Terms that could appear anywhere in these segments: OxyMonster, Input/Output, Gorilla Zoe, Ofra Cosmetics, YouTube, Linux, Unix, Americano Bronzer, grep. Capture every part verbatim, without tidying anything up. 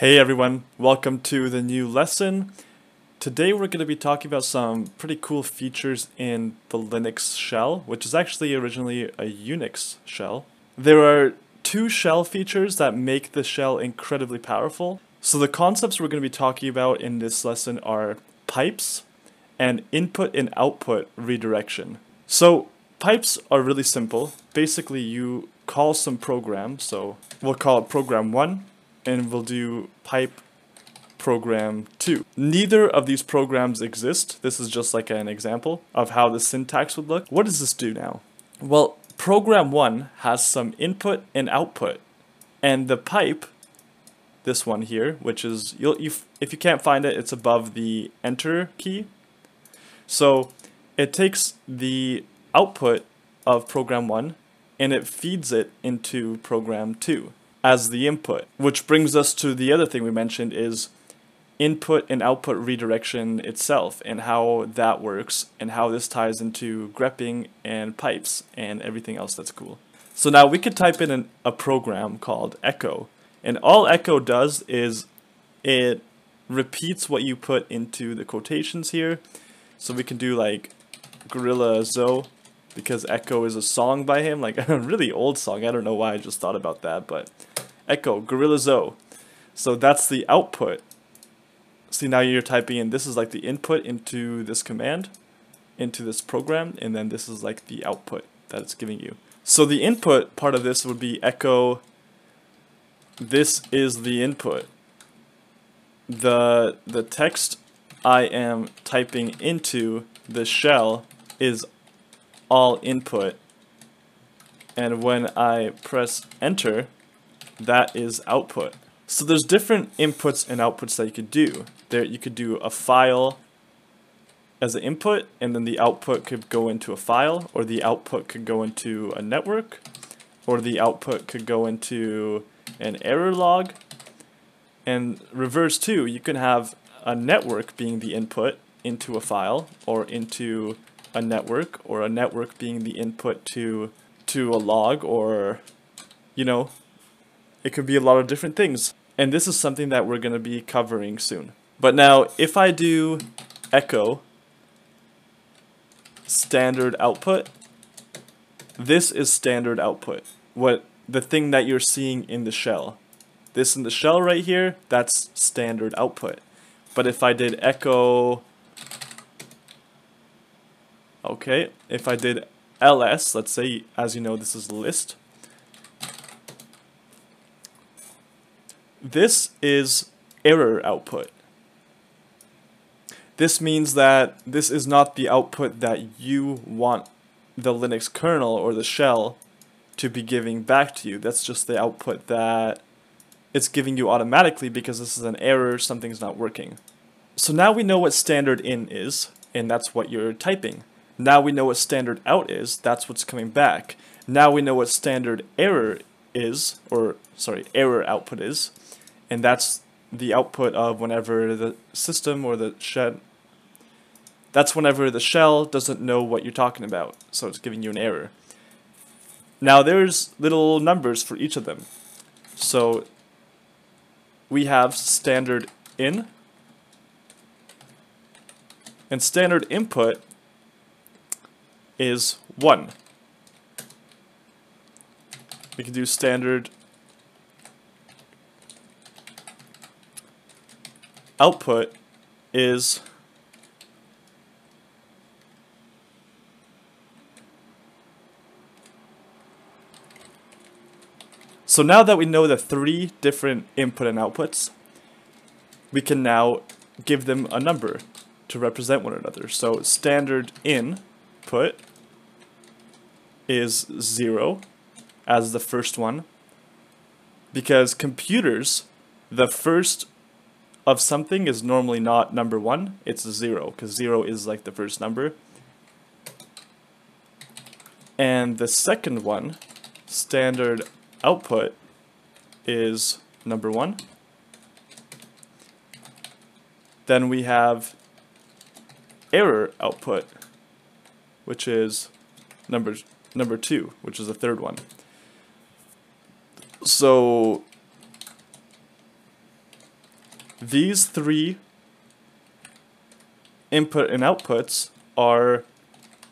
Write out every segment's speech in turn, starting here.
Hey everyone, welcome to the new lesson. Today we're going to be talking about some pretty cool features in the Linux shell, which is actually originally a Unix shell. There are two shell features that make the shell incredibly powerful. So the concepts we're going to be talking about in this lesson are pipes and input and output redirection. So pipes are really simple. Basically you call some program, so we'll call it program one. And we'll do pipe program two. Neither of these programs exist. This is just like an example of how the syntax would look. What does this do now? Well, program one has some input and output, and the pipe, this one here, which is, you'll, you've, if you can't find it, it's above the enter key. So it takes the output of program one and it feeds it into program two. As the input, which brings us to the other thing we mentioned, is input and output redirection itself and how that works and how this ties into grepping and pipes and everything else that's cool. So now we could type in an, a program called echo, and all echo does is it repeats what you put into the quotations here. So we can do like Gorilla Zoe, because Echo is a song by him, like a really old song. I don't know why I just thought about that, but Echo, Gorilla Zoe. So that's the output. See, now you're typing in, this is like the input into this command, into this program, and then this is like the output that it's giving you. So the input part of this would be echo, this is the input. The, the text I am typing into the shell is all input, and when I press enter, that is output. So there's different inputs and outputs that you could do. There you could do a file as an input, and then the output could go into a file, or the output could go into a network, or the output could go into an error log. And reverse too, you can have a network being the input into a file, or into a network, or a network being the input to to a log, or, you know, it could be a lot of different things. And this is something that we're going to be covering soon. But now if I do echo standard output, this is standard output, what the thing that you're seeing in the shell, this in the shell right here, that's standard output. But if I did echo Okay, if I did ls, let's say, as you know, this is list. This is error output. This means that this is not the output that you want the Linux kernel or the shell to be giving back to you. That's just the output that it's giving you automatically because this is an error, something's not working. So now we know what standard in is, and that's what you're typing. Now we know what standard out is, that's what's coming back. Now we know what standard error is, or sorry, error output is, and that's the output of whenever the system or the shell, that's whenever the shell doesn't know what you're talking about, so it's giving you an error. Now there's little numbers for each of them. So we have standard in, and standard input is one. We can do standard output is so now that we know the three different input and outputs, we can now give them a number to represent one another. So standard in input is zero as the first one, because computers, the first of something is normally not number one, it's zero, because zero is like the first number. And the second one, standard output, is number one. Then we have error output, which is number number two, which is the third one. So these three input and outputs are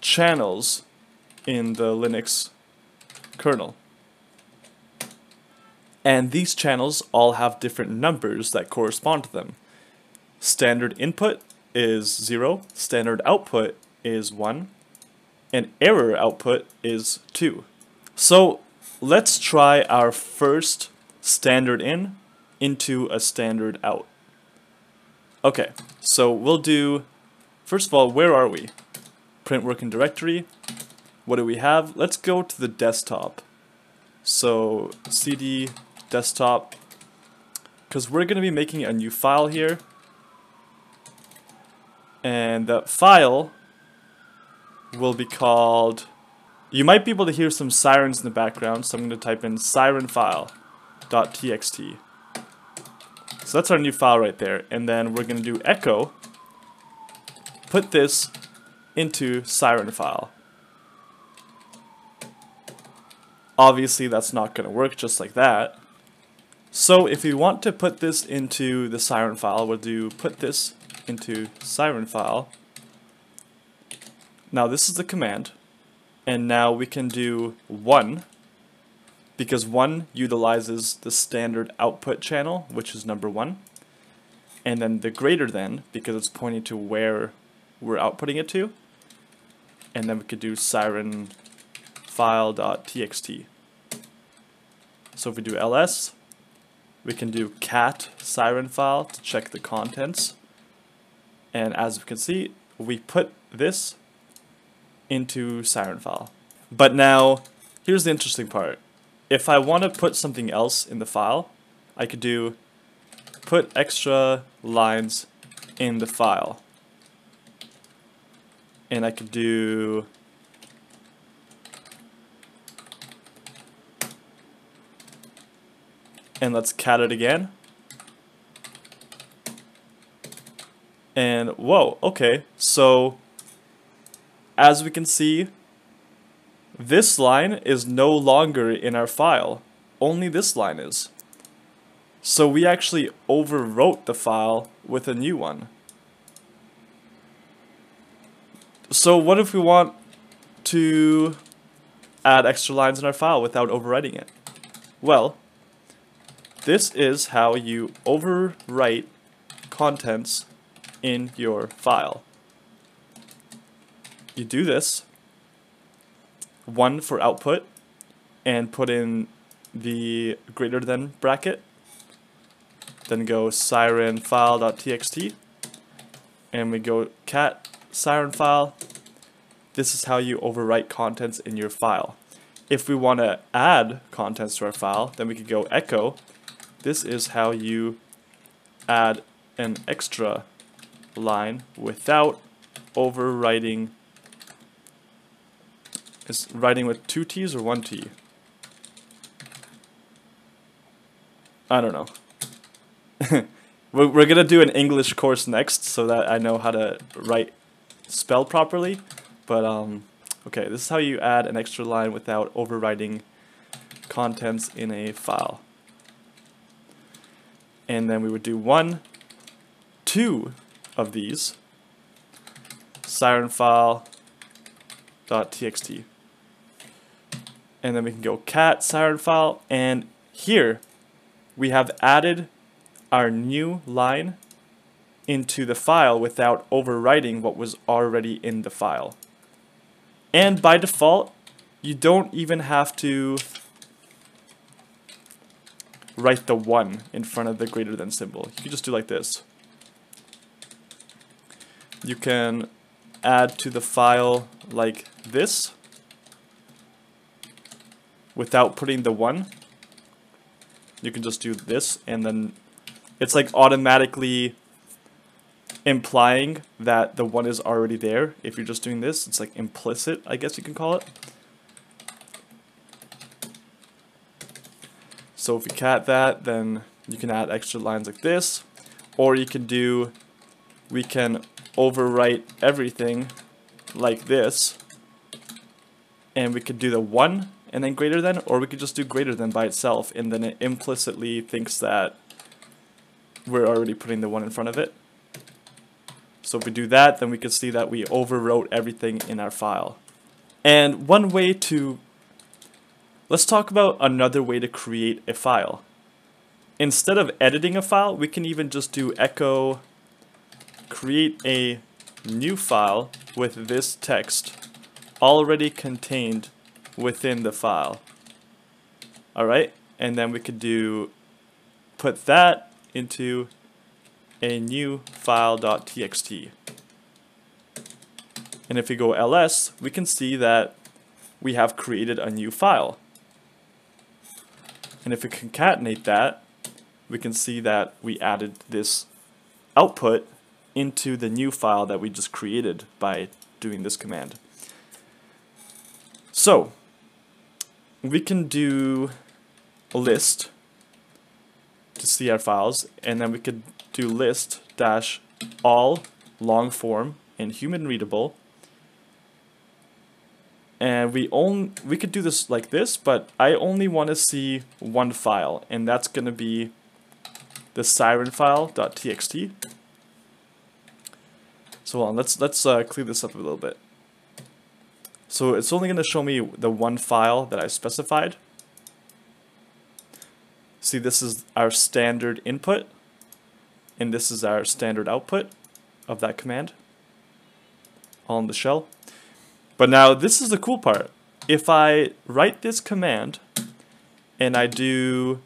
channels in the Linux kernel. And these channels all have different numbers that correspond to them. Standard input is zero, standard output is one, and error output is two. So let's try our first standard in into a standard out. Okay, so we'll do, first of all, where are we? Print working directory. What do we have? Let's go to the desktop. So cd desktop, because we're going to be making a new file here. And that file will be called, you might be able to hear some sirens in the background, so I'm going to type in sirenfile.txt. So that's our new file right there. And then we're going to do echo, put this into sirenfile. Obviously that's not going to work just like that. So if we want to put this into the siren file, we'll do put this into siren file. Now this is the command, and now we can do one, because one utilizes the standard output channel, which is number one, and then the greater than, because it's pointing to where we're outputting it to, and then we could do siren file.txt. So if we do ls, we can do cat siren file to check the contents, and as we can see, we put this into siren file. But now here's the interesting part. If I want to put something else in the file, I could do put extra lines in the file, and I could do and let's cat it again. And whoa, okay, so as we can see, this line is no longer in our file. Only this line is. So we actually overwrote the file with a new one. So what if we want to add extra lines in our file without overwriting it? Well, this is how you overwrite contents in your file. You do this, one for output, and put in the greater than bracket, then go siren file.txt, and we go cat siren file. This is how you overwrite contents in your file. If we want to add contents to our file, then we could go echo. This is how you add an extra line without overwriting. Is writing with two T's or one T? I don't know. We're, we're going to do an English course next so that I know how to write, spell properly. But, um, okay, this is how you add an extra line without overwriting contents in a file. And then we would do one, two of these, siren file dot txt, and then we can go cat siren file, and here we have added our new line into the file without overwriting what was already in the file. And by default, you don't even have to write the one in front of the greater than symbol. You can just do like this. You can add to the file like this without putting the one. You can just do this, and then it's like automatically implying that the one is already there. If you're just doing this, it's like implicit, I guess you can call it. So if you cat that, then you can add extra lines like this, or you can do, we can overwrite everything like this, and we could do the one and then greater than, or we could just do greater than by itself, and then it implicitly thinks that we're already putting the one in front of it. So if we do that, then we can see that we overwrote everything in our file. And one way to, let's talk about another way to create a file. Instead of editing a file, we can even just do echo create a new file with this text already contained within the file. Alright, and then we could do put that into a new file.txt. And if we go ls, we can see that we have created a new file. And if we concatenate that, we can see that we added this output into the new file that we just created by doing this command. So we can do a list to see our files, and then we could do list dash all long form and human readable. And we only we could do this like this, but I only want to see one file, and that's going to be the siren file.txt. So on, let's let's uh, clear this up a little bit. So it's only going to show me the one file that I specified. See, this is our standard input, and this is our standard output of that command on the shell. But now this is the cool part. If I write this command and I do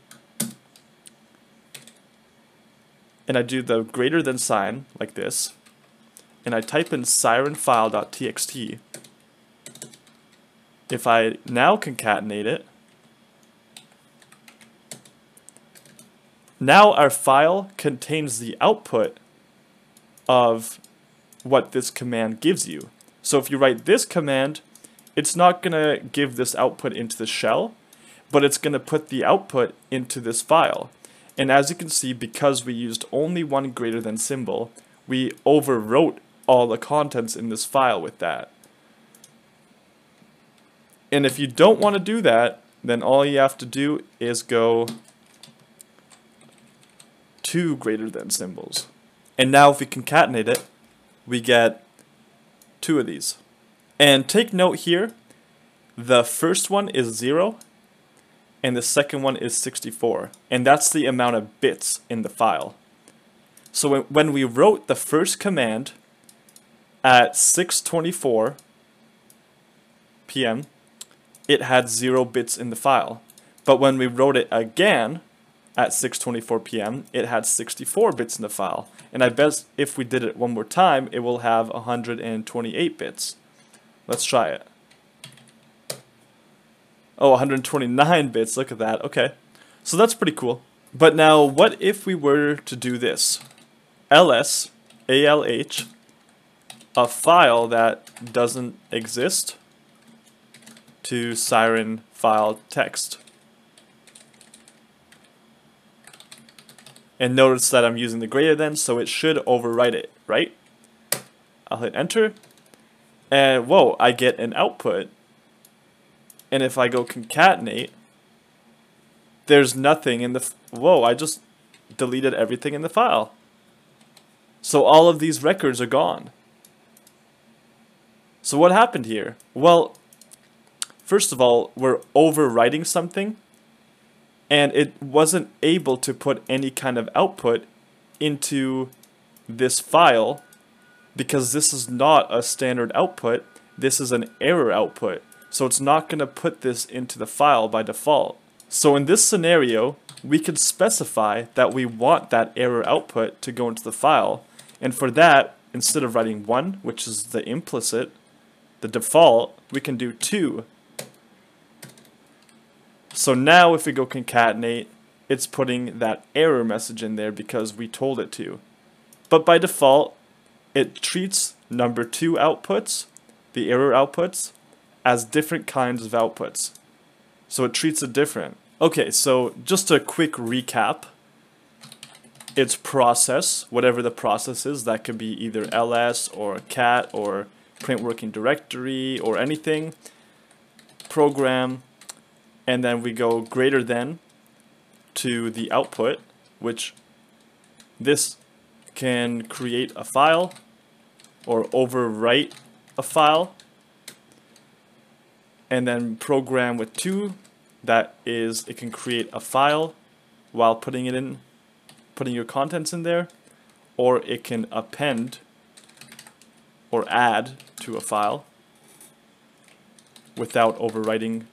and I do the greater than sign like this, and I type in siren file.txt, if I now concatenate it, now our file contains the output of what this command gives you. So if you write this command, it's not going to give this output into the shell, but it's going to put the output into this file. And as you can see, because we used only one greater than symbol, we overwrote all the contents in this file with that. And if you don't want to do that, then all you have to do is go two greater than symbols. And now if we concatenate it, we get two of these. And take note here, the first one is zero and the second one is sixty-four, and that's the amount of bits in the file. So when we wrote the first command at six twenty-four p m, it had zero bits in the file. But when we wrote it again at six twenty-four p m, it had sixty-four bits in the file. And I bet if we did it one more time, it will have one hundred twenty-eight bits. Let's try it. Oh, one hundred twenty-nine bits, look at that, okay. So that's pretty cool. But now, what if we were to do this? Ls, alh, a file that doesn't exist, to siren file text. And notice that I'm using the greater than, so it should overwrite it, right? I'll hit enter, and whoa, I get an output. And if I go concatenate, there's nothing in the, f whoa, I just deleted everything in the file. So all of these records are gone. So what happened here? Well, first of all, we're overwriting something, and it wasn't able to put any kind of output into this file because this is not a standard output, this is an error output. So it's not going to put this into the file by default. So in this scenario, we could specify that we want that error output to go into the file. And for that, instead of writing one, which is the implicit, the default, we can do two. So now if we go concatenate, it's putting that error message in there because we told it to. But by default, it treats number two outputs, the error outputs, as different kinds of outputs. So it treats it different. Okay, so just a quick recap. It's process, whatever the process is, that could be either ls or cat or print working directory or anything, program, and then we go greater than to the output, which This can create a file or overwrite a file, and then program with two. That is, it can create a file while putting it in, putting your contents in there, or it can append or add to a file without overwriting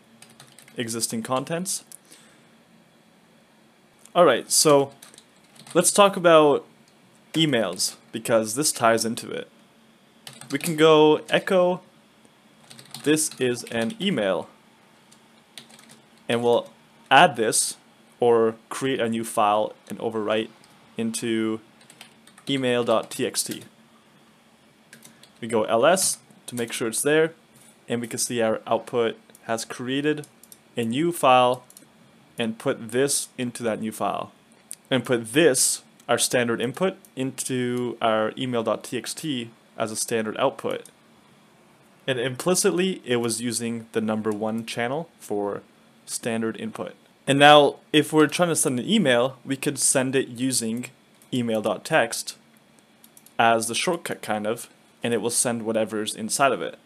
existing contents. Alright, so let's talk about emails, because this ties into it. We can go echo, this is an email, and we'll add this or create a new file and overwrite into email dot t x t. We go ls to make sure it's there, and we can see our output has created a new file and put this into that new file, and put this, our standard input, into our email dot t x t as a standard output. And implicitly it was using the number one channel for standard input. And now if we're trying to send an email, we could send it using email dot text as the shortcut kind of, and it will send whatever's inside of it.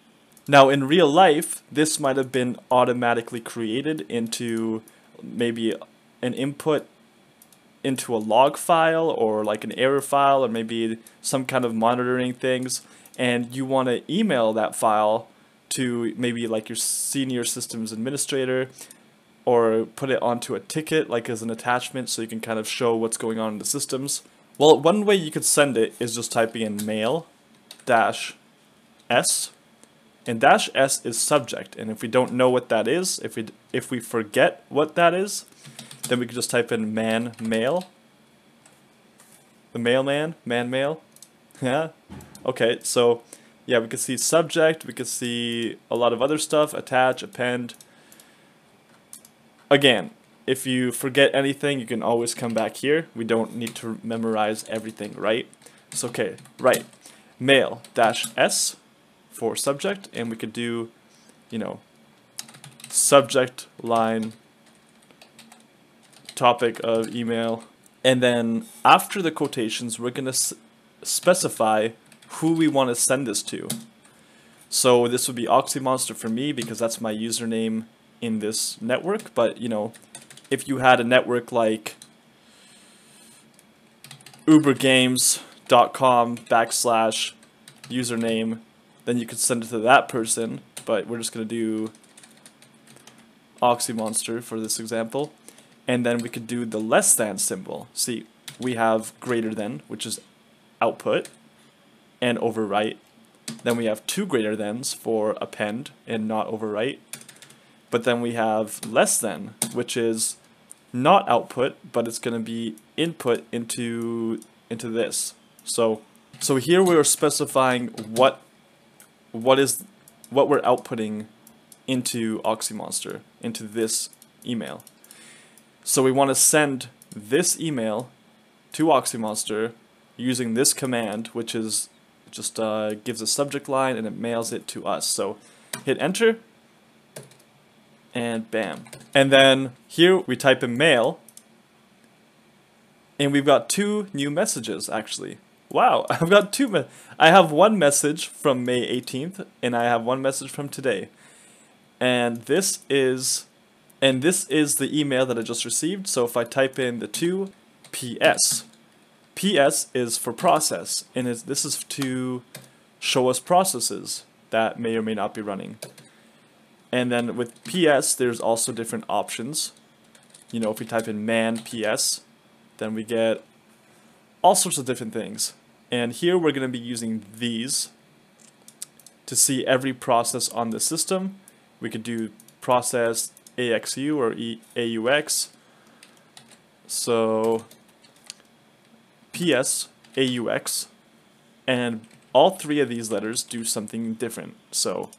Now in real life, this might have been automatically created into maybe an input into a log file, or like an error file, or maybe some kind of monitoring things, and you want to email that file to maybe like your senior systems administrator, or put it onto a ticket like as an attachment so you can kind of show what's going on in the systems. Well, one way you could send it is just typing in mail dash s, and dash s is subject, and if we don't know what that is, if we if we forget what that is, then we can just type in man mail, the mailman, man mail, yeah, okay, so yeah, we can see subject, we can see a lot of other stuff, attach, append. Again, if you forget anything, you can always come back here, we don't need to memorize everything, right? It's okay, right, mail dash s for subject, and we could do, you know, subject line topic of email, and then after the quotations we're going to specify who we want to send this to. So this would be OxyMonster for me because that's my username in this network, but you know, if you had a network like ubergames dot com backslash username, then you could send it to that person, but we're just going to do OxyMonster for this example. And then we could do the less than symbol. See, we have greater than, which is output, and overwrite. Then we have two greater thans for append and not overwrite. But then we have less than, which is not output, but it's going to be input into into this. So, so here we are specifying what what is what we're outputting into OxyMonster, into this email. So we want to send this email to OxyMonster using this command, which is just uh, gives a subject line and it mails it to us. So hit enter and bam. And then here we type in mail, and we've got two new messages actually. Wow, I've got two. Me I have one message from May eighteenth, and I have one message from today. And this is And this is the email that I just received, so if I type in the two, P S. P S is for process, and it's, this is to show us processes that may or may not be running. And then with P S, there's also different options. You know, if we type in man P S, then we get all sorts of different things. And here we're going to be using these to see every process on the system. We could do process A X U or A U X. So P S, A U X, and all three of these letters do something different. So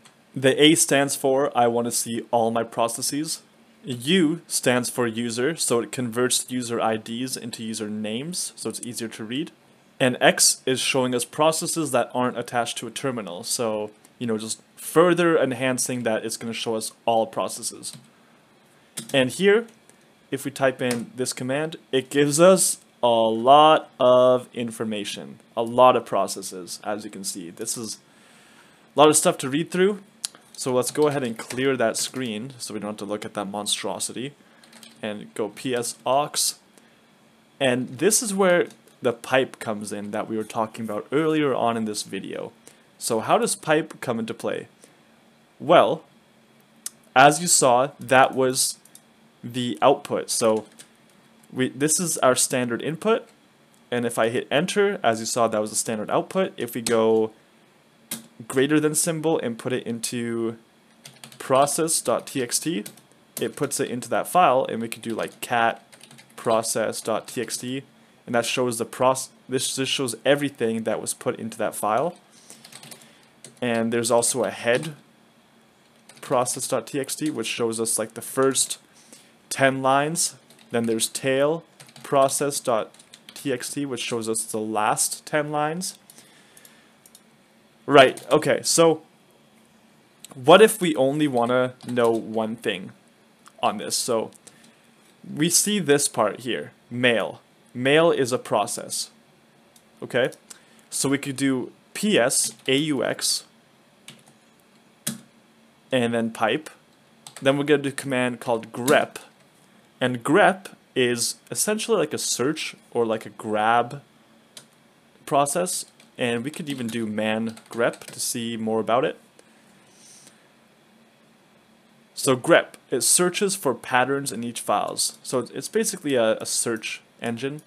the A stands for I want to see all my processes. U stands for user, so it converts user I Ds into user names, so it's easier to read. And X is showing us processes that aren't attached to a terminal, so you know, just further enhancing that it's going to show us all processes. And here, if we type in this command, it gives us a lot of information, a lot of processes, as you can see. This is a lot of stuff to read through. So let's go ahead and clear that screen so we don't have to look at that monstrosity, and go P S aux. And this is where the pipe comes in that we were talking about earlier on in this video. So how does pipe come into play? Well, as you saw, that was the output. So we this is our standard input, and if I hit enter, as you saw, that was the standard output. If we go greater than symbol and put it into process dot t x t, it puts it into that file, and we could do like cat process dot t x t, and that shows the process. This just shows everything that was put into that file. And there's also a head process dot t x t, which shows us like the first ten lines. Then there's tail process dot t x t, which shows us the last ten lines. Right, okay, so what if we only want to know one thing on this? So we see this part here, mail. Mail is a process, okay? So we could do P S aux and then pipe. Then we're going to do a command called grep. And grep is essentially like a search or like a grab process. And we could even do man grep to see more about it. So grep, it searches for patterns in each files. So it's basically a, a search engine.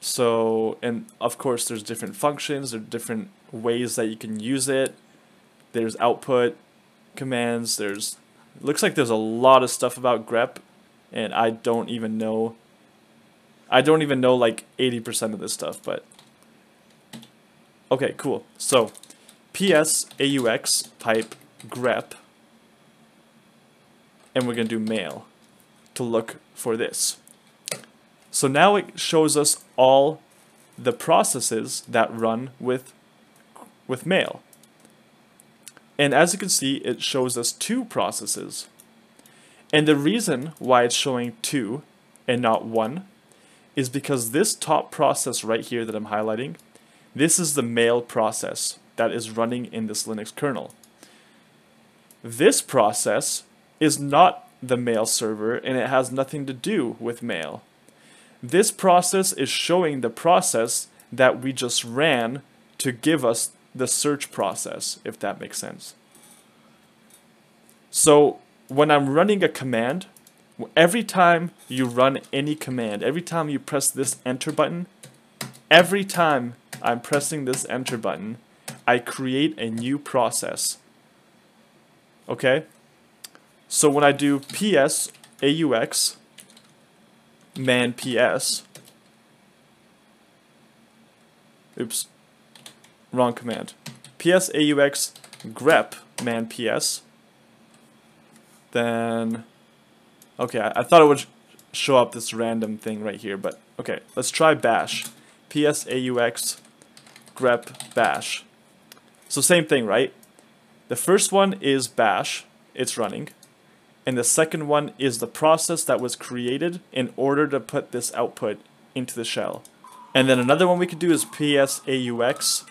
So, and of course there's different functions, there are different ways that you can use it. There's output commands, there's, it looks like there's a lot of stuff about grep, and I don't even know, I don't even know like eighty percent of this stuff, but okay, cool. So, P S aux pipe grep, and we're going to do mail to look for this. So now it shows us all the processes that run with, with mail. And as you can see, it shows us two processes. And the reason why it's showing two and not one is because this top process right here that I'm highlighting, this is the mail process that is running in this Linux kernel. This process is not the mail server, and it has nothing to do with mail. This process is showing the process that we just ran to give us the search process, if that makes sense. So when I'm running a command, every time you run any command, every time you press this enter button, every time I'm pressing this enter button, I create a new process. Okay? So when I do P S aux man P S, oops, wrong command, P S aux grep man P S, then, okay, I, I thought it would show up this random thing right here, but okay, let's try bash. P S aux grep bash. So same thing, right? The first one is bash, it's running, and the second one is the process that was created in order to put this output into the shell. And then another one we could do is P S aux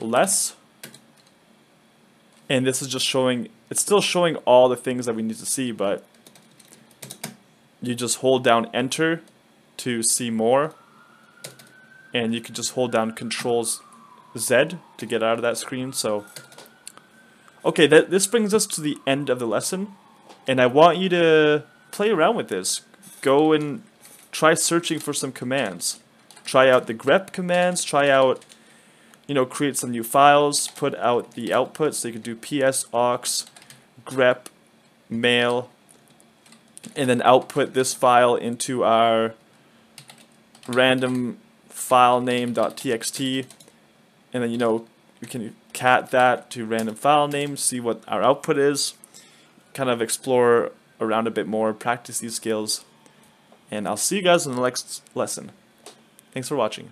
less, and this is just showing, it's still showing all the things that we need to see, but you just hold down enter to see more. And you can just hold down control Z to get out of that screen. So, okay, that, this brings us to the end of the lesson. And I want you to play around with this. Go and try searching for some commands. Try out the grep commands. Try out, you know, create some new files. Put out the output. So you can do P S aux, grep, mail, and then output this file into our random file name dot t x t, and then, you know, we can cat that to random file name, see what our output is, kind of explore around a bit more, practice these skills, and I'll see you guys in the next lesson. Thanks for watching.